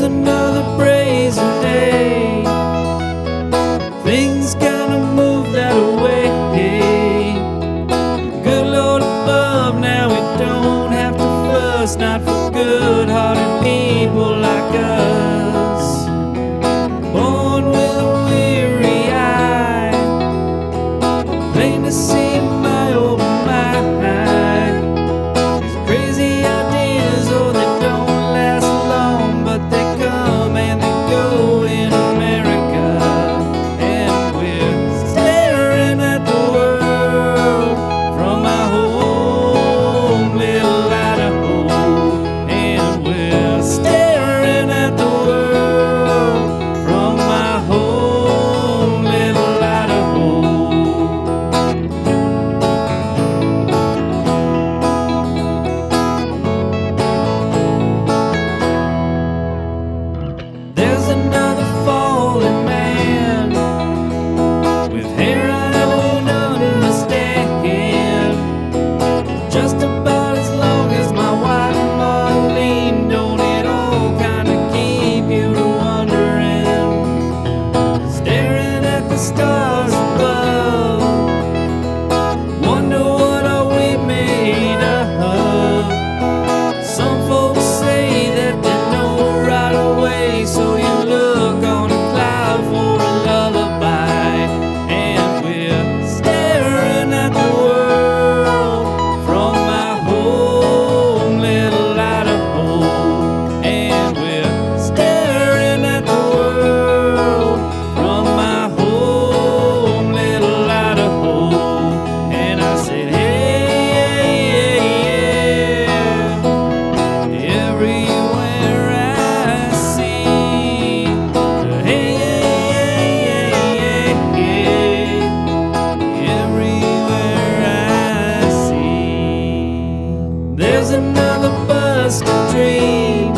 was another brazen day. Things kinda moved that way. Good Lord above, now we don't have to fuss, not for good-hearted people like us, born with a weary eye, plain to see in my open mind. These crazy ideas, oh, they don't last long, but they come and they go in America, and we're staring at the world from our home, little Idaho, and we're staring at the world from our home, little Idaho. There's another fallen man with hair I don't understand, just about as long as my wife Marlene. Don't it all kind of keep you to wondering, staring at the stars above, wonder what are we made of? Some folks say that they know right away, so you look on a cloud for a lullaby, and we're staring at the world from my home, little Idaho, and we're staring at the world from my home, little Idaho. And I said, hey, yeah, yeah, everywhere I see, hey, yeah, yeah, yeah, everywhere I see. There's another bus to dream.